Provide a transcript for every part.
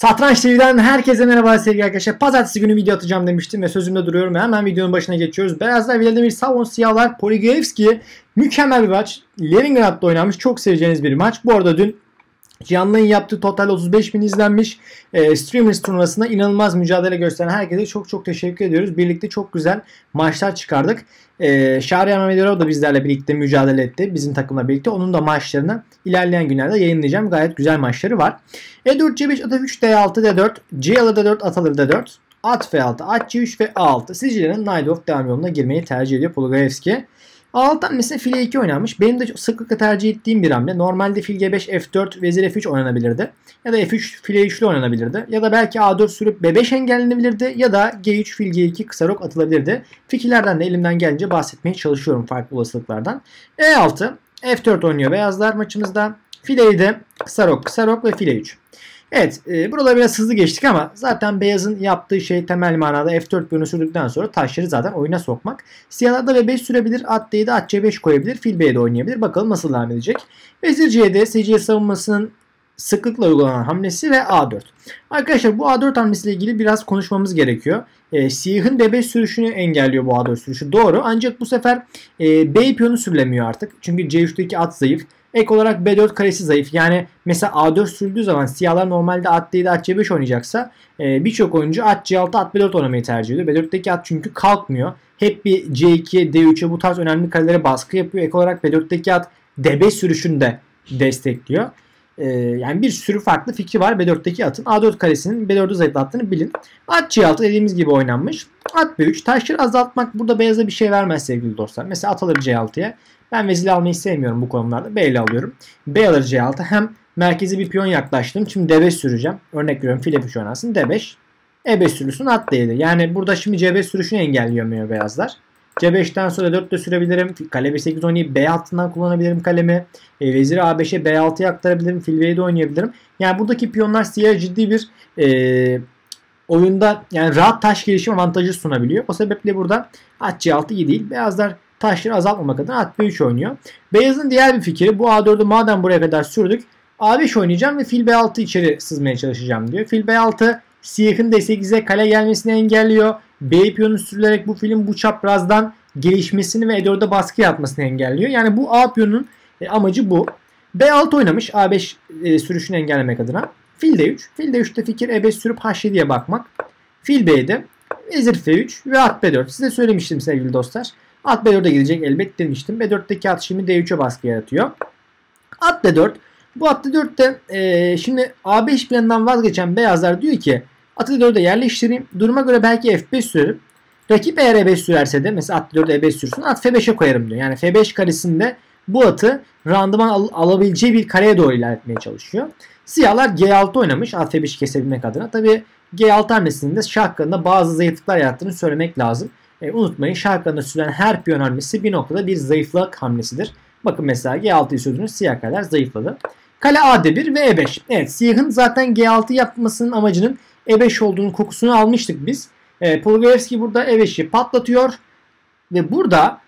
Satranç TV'den herkese merhaba sevgili arkadaşlar. Pazartesi günü video atacağım demiştim ve sözümde duruyorum. Hemen videonun başına geçiyoruz. Beyazlar Vladimir Savon, siyahlar Polugaevsky. Mükemmel bir maç. Leningrad'da oynanmış. Çok seveceğiniz bir maç. Bu arada dün canlının yaptığı total 35.000 izlenmiş. Streamers turnuvasında inanılmaz mücadele gösteren herkese çok teşekkür ediyoruz. Birlikte çok güzel maçlar çıkardık. Şahriyar Memedarov da bizlerle birlikte mücadele etti. Bizim takımla birlikte. Onun da maçlarını ilerleyen günlerde yayınlayacağım. Gayet güzel maçları var. E4, C5, At3, D6, D4, C alır D4, At alır D4, At F6, At C3 ve A6. Sizcilerin Knight of devam yoluna girmeyi tercih ediyor Polugaevsky. A6'dan mesela fil E2 oynanmış. Benim de sıklıkla tercih ettiğim bir hamle. Normalde fil G5, F4, vezir F3 oynanabilirdi. Ya da F3, fil E3 ile oynanabilirdi. Ya da belki A4 sürüp B5 engellenebilirdi. Ya da G3, fil G2 kısa rok atılabilirdi. Fikirlerden de elimden gelince bahsetmeye çalışıyorum farklı olasılıklardan. E6, F4 oynuyor beyazlar maçımızda. Fil E7, kısa rok ve fil E3. Evet, buralara biraz hızlı geçtik ama zaten beyazın yaptığı şey temel manada F4 piyonu sürdükten sonra taşları zaten oyuna sokmak. Siyahlar da B5 sürebilir, at D7, at C5 koyabilir, fil B'de oynayabilir. Bakalım nasıl devam edecek. Vezir C'de SC savunmasının sıklıkla uygulanan hamlesi ve A4. Arkadaşlar bu A4 hamlesiyle ilgili biraz konuşmamız gerekiyor. Siyahın B5 sürüşünü engelliyor bu A4 sürüşü. Doğru, ancak bu sefer B piyonu sürülemiyor artık. Çünkü C3'teki at zayıf. Ek olarak B4 karesi zayıf. Yani mesela A4 sürdüğü zaman siyahlar normalde at D7, at C5 oynayacaksa birçok oyuncu at C6, at B4 oynamayı tercih ediyor. B4'teki at çünkü kalkmıyor. Hep bir C2'ye, D3'e bu tarz önemli karelere baskı yapıyor. Ek olarak B4'teki at D5 sürüşünü de destekliyor. Yani bir sürü farklı fikri var B4'teki atın. A4 karesinin B4'ü zayıflattığını bilin. At C6 dediğimiz gibi oynanmış. At B3. Taşları azaltmak burada beyaza bir şey vermez sevgili dostlar. Mesela at alır C6'ya. Ben vezili almayı sevmiyorum bu konularda. B ile alıyorum. B alır C6. Hem merkezi bir piyon yaklaştım. Şimdi D5 süreceğim. Örnek veriyorum. Fil F3 oynansın. D5. E5 sürülsün. At D7. Yani burada şimdi C5 sürüşünü engelleyemiyor beyazlar. C5'ten sonra 4 de sürebilirim. Kale B8 oynayıp B hattından kullanabilirim kalemi. Veziri A5'e B6'ya aktarabilirim. Fil B'de oynayabilirim. Yani buradaki piyonlar siyah ciddi bir oyunda yani rahat taş gelişim avantajı sunabiliyor. O sebeple burada at C6 iyi değil. Beyazlar taşları azaltmamak adına at B3 oynuyor. Beyazın diğer bir fikri bu A4'ü madem buraya kadar sürdük A5 oynayacağım ve fil B6 içeri sızmaya çalışacağım diyor. Fil B6 siyahın D8'e kale gelmesini engelliyor. B piyonu sürülerek bu filin bu çaprazdan gelişmesini ve E4'e baskı yapmasını engelliyor. Yani bu A piyonunun amacı bu. B6 oynamış A5 sürüşünü engellemek adına. Fil D3. Fil D3'te fikir E5 sürüp H7'ye bakmak. Fil B'de vezir F3 ve at B4. Size söylemiştim sevgili dostlar. At B4'e gidecek elbet demiştim. B4'teki at şimdi D3'e baskı yaratıyor. At D4. Bu at D4'te şimdi A5 planından vazgeçen beyazlar diyor ki at D4'e yerleştireyim. Duruma göre belki F5 sürerim. Rakip eğer E5 sürerse de mesela at D4'e E5 sürsün. At F5'e koyarım diyor. Yani F5 karesinde bu atı randıman alabileceği bir kareye doğru ilerletmeye çalışıyor. Siyahlar G6 oynamış. At F5'i kesebilmek adına. Tabi G6 hamlesinde şah kanında bazı zayıflıklar yarattığını söylemek lazım. Unutmayın şah kanında sürülen her piyon hamlesi bir noktada bir zayıflık hamlesidir. Bakın mesela G6'yı sürdünüz. Siyah kaleler zayıfladı. Kale AD1 ve E5. Evet siyahın zaten G6 yapmasının amacının E5 olduğunun kokusunu almıştık biz. Polugaevsky burada E5'i patlatıyor. Ve burada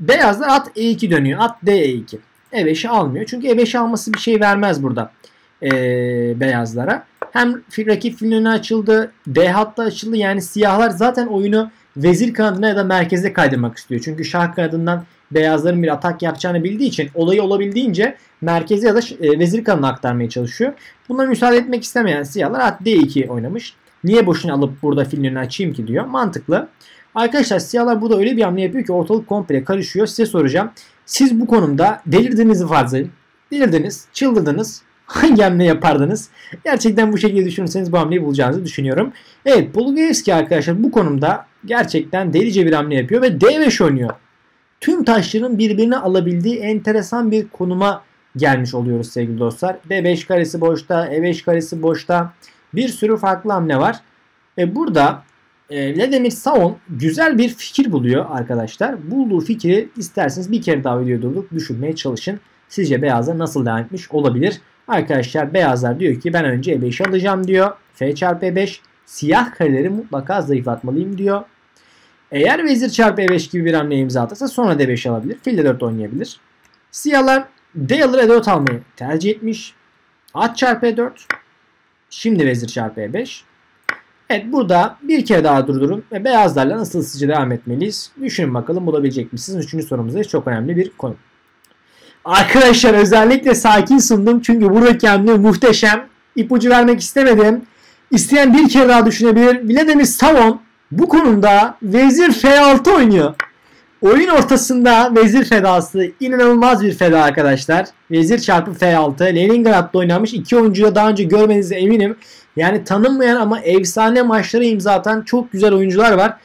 beyazlar at E2 dönüyor. At D2. E5'i almıyor. Çünkü E5 alması bir şey vermez burada beyazlara. Hem rakip filin önüne açıldı. D hattı açıldı. Yani siyahlar zaten oyunu vezir kanadına ya da merkezde kaydırmak istiyor. Çünkü şah kanadından beyazların bir atak yapacağını bildiği için olayı olabildiğince merkeze ya da vezir kanadına aktarmaya çalışıyor. Buna müsaade etmek istemeyen siyahlar at D2 oynamış. Niye boşuna alıp burada filin önünü açayım ki diyor. Mantıklı. Arkadaşlar siyahlar burada öyle bir hamle yapıyor ki ortalık komple karışıyor. Size soracağım. Siz bu konumda delirdiğinizi farz edin. Delirdiniz, çıldırdınız. Hangi hamle yapardınız? Gerçekten bu şekilde düşünürseniz bu hamleyi bulacağınızı düşünüyorum. Evet Polugaevsky arkadaşlar bu konumda gerçekten delice bir hamle yapıyor ve D5 oynuyor. Tüm taşların birbirini alabildiği enteresan bir konuma gelmiş oluyoruz sevgili dostlar. D5 karesi boşta, E5 karesi boşta. Bir sürü farklı hamle var. Burada Vladimir Savon güzel bir fikir buluyor arkadaşlar. Bulduğu fikri isterseniz bir kere daha video durup düşünmeye çalışın. Sizce beyazlar nasıl devam etmiş olabilir? Arkadaşlar beyazlar diyor ki ben önce E5'i alacağım diyor. F çarpı E5. Siyah kareleri mutlaka zayıflatmalıyım diyor. Eğer vezir çarpı E5 gibi bir hamle imza atarsa sonra D5 alabilir. Fil D4 oynayabilir. Siyahlar D alır E4 almayı tercih etmiş. At çarpı E4. Şimdi vezir çarpı e5. Evet, burada bir kere daha durdurum ve beyazlarla nasıl ısıtıcı devam etmeliyiz? Düşünün bakalım, bulabilecek misiniz? Üçüncü sorumuzda çok önemli bir konu. Arkadaşlar özellikle sakin sundum çünkü buradaki hamle muhteşem. İpucu vermek istemedim. İsteyen bir kere daha düşünebilir. Vladimir Savon bu konuda vezir f6 oynuyor. Oyun ortasında vezir fedası inanılmaz bir feda arkadaşlar. Vezir çarpı f6. Leningrad'da oynanmış, iki oyuncuyu da daha önce görmenize eminim. Yani tanınmayan ama efsane maçları imza atan çok güzel oyuncular var.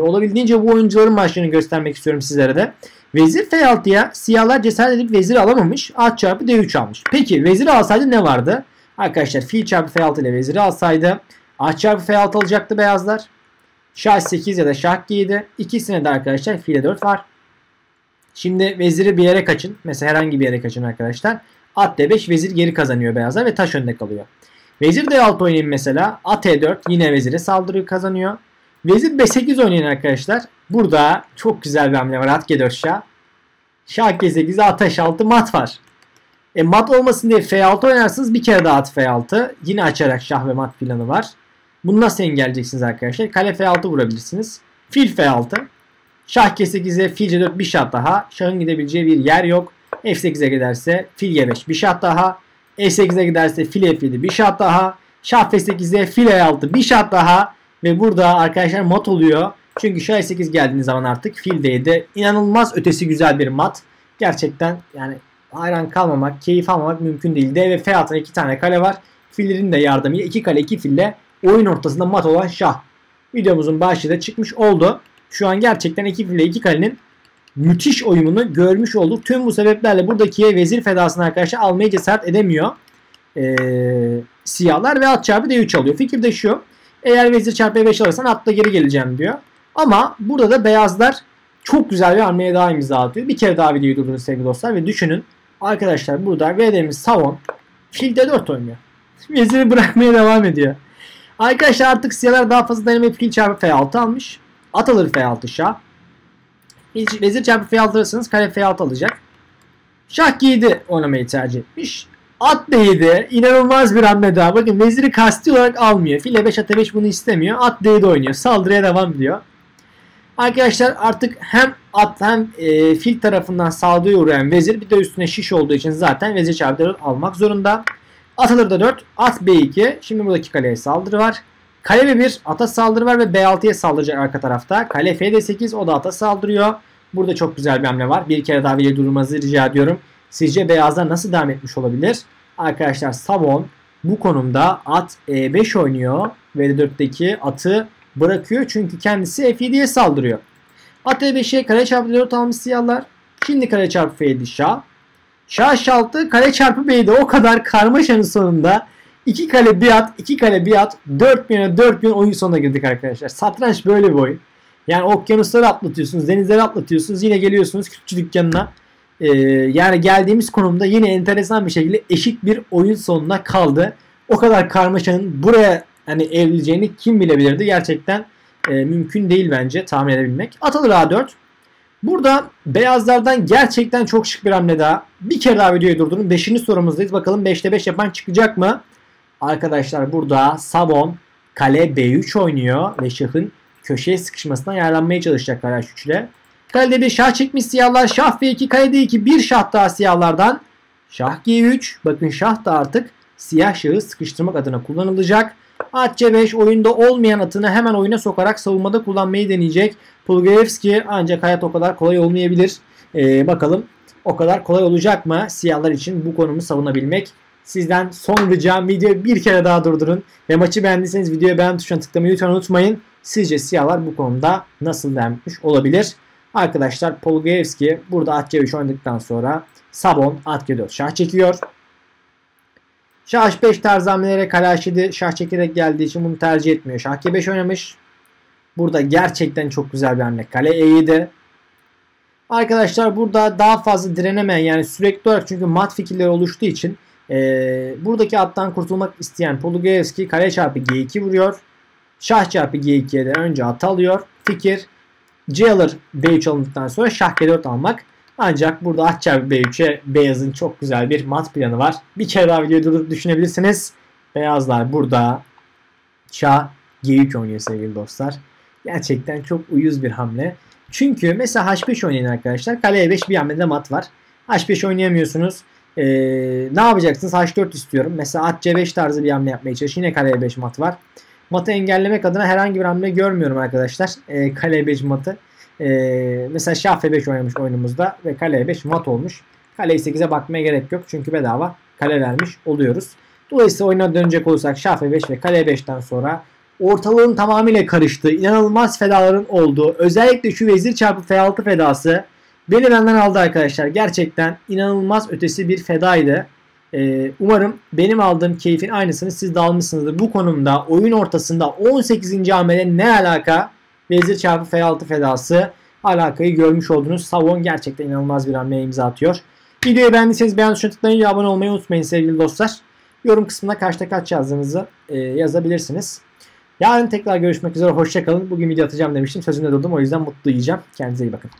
Olabildiğince bu oyuncuların maçlarını göstermek istiyorum sizlere de. Vezir f6'ya siyahlar cesaret edip vezir alamamış. At çarpı d3 almış. Peki vezir alsaydı ne vardı? Arkadaşlar fil çarpı f6 ile veziri alsaydı at çarpı f6 alacaktı beyazlar. Şah 8 ya da şah g7. İkisine de arkadaşlar file 4 var. Şimdi veziri bir yere kaçın. Mesela herhangi bir yere kaçın arkadaşlar. At d5, vezir geri kazanıyor beyazlar ve taş önde kalıyor. Vezir d6 oynayın mesela. At e4 yine vezire saldırı kazanıyor. Vezir b8 oynayın arkadaşlar. Burada çok güzel bir hamle var. At g4 şah. Şah g8, at h6, mat var. Mat olmasın diye f6 oynarsınız. Bir kere daha at f6. Yine açarak şah ve mat planı var. Bunu nasıl engelleyeceksiniz arkadaşlar? Kale f6 vurabilirsiniz. Fil f6. Şah g8'e fil c4 bir şah daha. Şahın gidebileceği bir yer yok. f8'e giderse fil g5 bir şah daha. f8'e giderse fil f7 bir şah daha. Şah f8'e fil e6 bir şah daha. Ve burada arkadaşlar mat oluyor. Çünkü şah e8 geldiğiniz zaman artık fil d7 inanılmaz ötesi güzel bir mat. Gerçekten yani hayran kalmamak, keyif almamak mümkün değil. D ve f altında iki tane kale var. Fillerin de yardımıyla iki kale iki fille oyun ortasında mat olan şah. Videomuzun başlığı da çıkmış oldu. Şu an gerçekten iki fil ile iki kalenin müthiş oyununu görmüş olduk. Tüm bu sebeplerle buradaki vezir fedasını arkadaşlar almaya cesaret edemiyor. Siyahlar ve at çarpı d3 alıyor. Fikir de şu. Eğer vezir çarpı e5 alırsan atla geri geleceğim diyor. Ama burada da beyazlar çok güzel bir hamleye daha imza atıyor. Bir kere daha videoyu durdurun sevgili dostlar ve düşünün. Arkadaşlar burada Vladimir Savon fil d4 oynuyor. Veziri bırakmaya devam ediyor. Arkadaşlar artık siyahlar daha fazla dayanamayıp fil çarpı f6 almış. At alır f6 şah. Vezir çarpı f6 alırsanız kale f6 alacak. Şah g7 oynamayı tercih etmiş. At d7 inanılmaz bir hamle daha. Bakın veziri kasti olarak almıyor. Fil e5 at e5 bunu istemiyor. At d7 oynuyor. Saldırıya devam ediyor. Arkadaşlar artık hem at hem fil tarafından saldırıya uğrayan vezir bir de üstüne şiş olduğu için zaten vezir çarpı d4 almak zorunda. At alır da 4. At b2. Şimdi buradaki kaleye saldırı var. Kale b1. Ata saldırı var ve b6'ya saldıracak arka tarafta. Kale fd8. O da ata saldırıyor. Burada çok güzel bir hamle var. Bir kere daha videoyu durmanızı rica ediyorum. Sizce beyazlar nasıl devam etmiş olabilir? Arkadaşlar Savon bu konumda at e5 oynuyor. Vd4'teki atı bırakıyor. Çünkü kendisi f7'ye saldırıyor. At e5'e kale çarpı d4 almış siyahlar. Şimdi kale çarpı f7 şah. Şah h6, kale çarpı b'de o kadar karmaşanın sonunda 2 kale bir at, 2 kale bir at, 4 bin oyun sonuna girdik arkadaşlar. Satranç böyle bir oyun. Yani okyanusları atlatıyorsunuz, denizleri atlatıyorsunuz, yine geliyorsunuz küçük dükkanına. Yani geldiğimiz konumda yine enteresan bir şekilde eşit bir oyun sonuna kaldı. O kadar karmaşanın buraya hani evrileceğini kim bilebilirdi? Gerçekten mümkün değil bence tahmin edebilmek. At alır a4. Burada beyazlardan gerçekten çok şık bir hamle daha. Bir kere daha videoyu durdurun. 5. sorumuzdayız. Bakalım 5'te 5 yapan çıkacak mı? Arkadaşlar burada Savon kale b3 oynuyor ve şahın köşeye sıkışmasından yararlanmaya çalışacaklar h3 ile. Kalede bir şah çekmiş siyahlar. Şah f2, kale d2, bir şah daha siyahlardan. Şah g3. Bakın şah da artık siyah şahı sıkıştırmak adına kullanılacak. At c5 oyunda olmayan atını hemen oyuna sokarak savunmada kullanmayı deneyecek. Polugaevsky, ancak hayat o kadar kolay olmayabilir. Bakalım o kadar kolay olacak mı siyahlar için bu konumu savunabilmek? Sizden son ricam, videoyu bir kere daha durdurun. Ve maçı beğendiyseniz videoya beğen tuşuna tıklamayı lütfen unutmayın. Sizce siyahlar bu konuda nasıl denmiş olabilir? Arkadaşlar Polugaevsky burada at c3 oynadıktan sonra Savon at g4 şah çekiyor. Şah h5 tarzı hamlelere kale h7 şah çekerek geldiği için bunu tercih etmiyor. Şah g5 oynamış. Burada gerçekten çok güzel bir hamle. Kale e7. Arkadaşlar burada daha fazla direnemeyen, yani sürekli olarak çünkü mat fikirleri oluştuğu için buradaki attan kurtulmak isteyen Polugaevsky kale çarpı g2 vuruyor. Şah çarpı g2'ye de önce at alıyor. Fikir c alır b3 alındıktan sonra şah g4 almak. Ancak burada at çarpı b3'e beyazın çok güzel bir mat planı var. Bir kere daha videoyu durdurup düşünebilirsiniz. Beyazlar burada şah G3 oynuyor sevgili dostlar. Gerçekten çok uyuz bir hamle. Çünkü mesela H5 oynayın arkadaşlar. Kale E5 bir hamlede mat var. H5 oynayamıyorsunuz. Ne yapacaksınız? H4 istiyorum. Mesela at C5 tarzı bir hamle yapmaya çalışın. Yine kale E5 mat var. Matı engellemek adına herhangi bir hamle görmüyorum arkadaşlar. Kale E5 matı. Mesela şah F5 oynamış oyunumuzda ve kale E5 mat olmuş. Kale E8'e bakmaya gerek yok. Çünkü bedava kale vermiş oluyoruz. Dolayısıyla oyuna dönecek olursak şah F5 ve kale E5'ten sonra ortalığın tamamıyla karıştığı, inanılmaz fedaların olduğu, özellikle şu vezir çarpı F6 fedası beni benden aldı arkadaşlar. Gerçekten inanılmaz ötesi bir fedaydı. Umarım benim aldığım keyfin aynısını siz de almışsınızdır. Bu konumda oyun ortasında 18. hamle ne alaka? Vezir çarpı F6 fedası alakayı görmüş oldunuz. Savon gerçekten inanılmaz bir hamleye imza atıyor. Videoyu beğendiyseniz beğen tuşuna tıklayın ve abone olmayı unutmayın sevgili dostlar. Yorum kısmında kaçta kaç yazdığınızı yazabilirsiniz. Yarın tekrar görüşmek üzere. Hoşça kalın. Bugün video atacağım demiştim. Sözümde durdum. O yüzden mutlu yiyeceğim. Kendinize iyi bakın.